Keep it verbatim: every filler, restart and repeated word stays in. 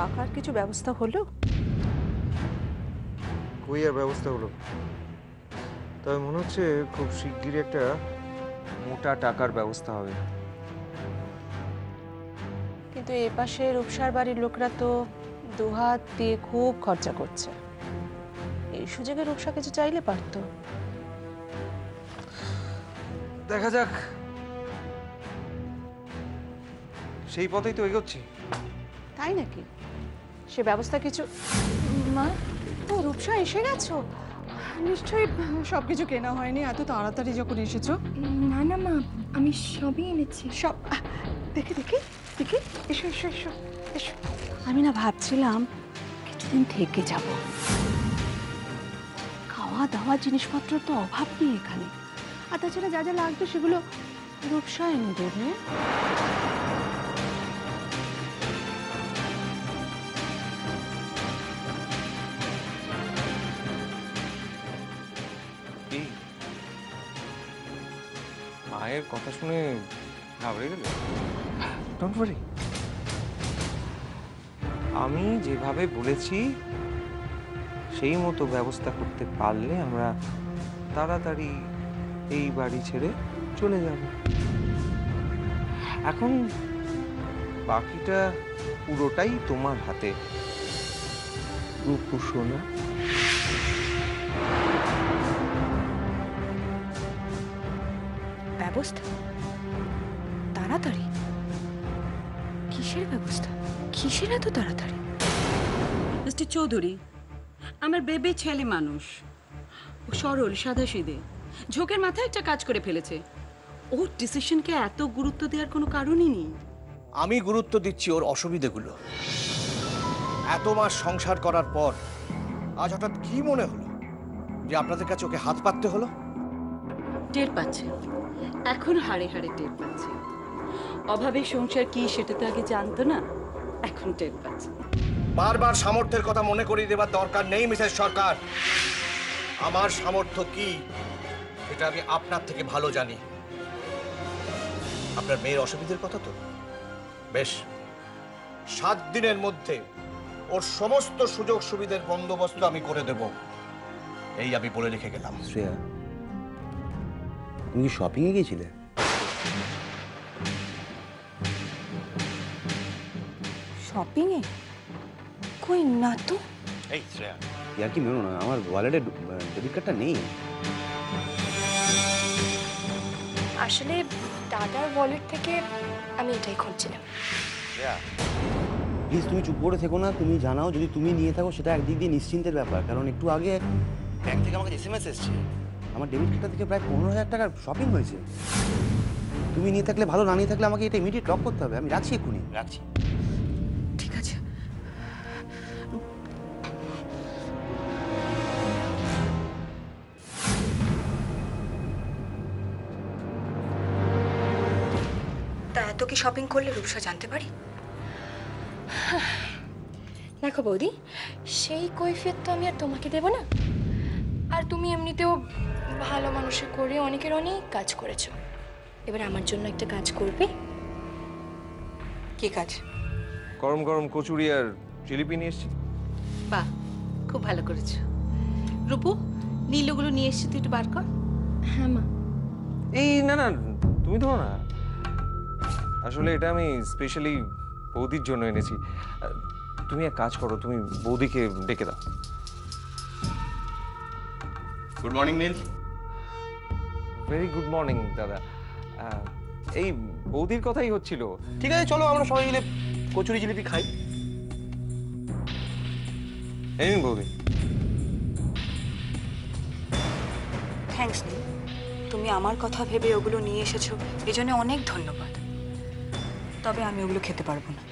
টাকার কিছু ব্যবস্থা হলো? কই আর ব্যবস্থা হলো? তবে মনে হচ্ছে খুব শিগগিরই একটা মোটা টাকার ব্যবস্থা হবে। কিন্তু এই পাশে রূপসার বাড়ির লোকরা তো দুহাত দিয়ে খুব খরচা করছে, এই সুযোগে রূপসা কিছু চাইলে পারত। দেখা যাক, সেই পথেই তো এগোচ্ছি। তাই নাকি? সে ব্যবস্থা কিছু। মা, তো রূপসা এসে গেছো? নিশ্চয়ই সবকিছু কেনা হয়নি, এত তাড়াতাড়ি যখন এসেছো। না না মা, আমি সবই এনেছি। সব দেখি দেখি দেখি, এসো এসো এসো এসো। আমি না ভাবছিলাম কিছুদিন থেকে যাব, খাওয়া দাওয়া জিনিসপত্র তো অভাব নেই এখানে, আর তাছাড়া যা যা লাগবে সেগুলো রূপসা এনে দেবে। মায়ের কথা শুনে ঘাবড়ে গেল। ডোন্ট ওয়ারি, আমি যেভাবে বলেছি সেই মতো ব্যবস্থা করতে পারলে আমরা তাড়াতাড়ি এই বাড়ি ছেড়ে চলে যাব। এখন বাকিটা পুরোটাই তোমার হাতে রূপু সোনা। ব্যবস্থা? তাড়াতাড়ি? কিসের ব্যবস্থা? কিসের এত তাড়াতাড়ি? মিস্টার চৌধুরী আমার বেবি ছেলে মানুষ, ও সরল সাদাসিধে, ঝোঁকের মাথায় একটা কাজ করে ফেলেছে। ওর ডিসিশনকে এত গুরুত্ব দেওয়ার কোনো কারণই নেই। আমি গুরুত্ব দিচ্ছি ওর অসুবিধেগুলো। এত মাস সংসার করার পর আজ হঠাৎ কি মনে হলো যে আপনাদের কাছে ওকে হাত পাততে হলো? টের পাচ্ছে, এখন হাড়ে হাড়ে টের পাচ্ছে। অভাবে সংসার কি সেটা তো আগে জানতো না, এখন টের পাচ্ছে। বারবার সামর্থ্যের কথা মনে করিয়ে দেবার দরকার নেই মিসেস সরকার। আমার সামর্থ্য কি সেটা আমি আপনার থেকে ভালো জানি। আপনার মেয়ের অসুবিধার কথা তো? বেশ, সাত দিনের মধ্যে ওর সমস্ত সুযোগ সুবিধার বন্দোবস্ত আমি করে দেব, এই আমি বলে রেখে গেলাম। শ্রেয়া, তুমি কি শপিং এ গিয়েছিলে? শপিং এ? কই না তো। এই শ্রেয়া, ইয়ার কি মেরো না, আমার ওয়ালেটে ডেবিট কার্ডটা নেই। আসলে দাদার ওয়ালেট থেকে আমি এটাই খুঁজছিলাম। শ্রেয়া প্লিজ, তুমি চুপ করে থেকো না। তুমি জানাও, যদি তুমি নিয়ে থাকো সেটা একদিক দিয়ে নিশ্চিন্তের ব্যাপার, কারণ একটু আগে ব্যাংক থেকে আমাকে এসএমএস এসেছে আমার ডেবিট কার্ডটা থেকে প্রায় পনেরো হাজার টাকার শপিং হয়েছে। তুমি নিয়ে থাকলে ভালো, না নিয়ে থাকলে আমাকে এটা ইমিডিয়েট লক করতে হবে। আমি রাখছি এক্ষুনি। রাখছি। ঠিক আছে। তা এত কি শপিং করলে রূপসা জানতে পারি? দেখো বৌদি, সেই কৈফিয়ত তো আমি আর তোমাকে দেব না। আর তুমি এমনিতেও ভালো মানুষে করে অনেকের অনেক কাজ করেছো, এবার আমার জন্য একটা কাজ করবে। কি কাজ? গরম গরম কচুরি আর জিলিপি নিয়ে এসেছি। বাহ, খুব ভালো করেছো। রূপু, নীলগুলো নিয়ে এসেছি, তুই একটু বার কর। হ্যাঁ মা। এই না না, তুমি ধরো না, আসলে এটা আমি স্পেশালি বৌদির জন্য এনেছি। তুমি এক কাজ করো, তুমি বৌদিকে ডেকে দাও। Good morning Neel. Very good morning দাদা। এই বৌদির কথাই হচ্ছিল। ঠিক আছে, চলো আমরা সবাই মিলে কচুরি জিলিপি খাই। এই নিন বৌদি। থ্যাঙ্কস নীল, তুমি আমার কথা ভেবে ওগুলো নিয়ে এসেছো, এজন্য অনেক ধন্যবাদ। তবে আমি ওগুলো খেতে পারবো না।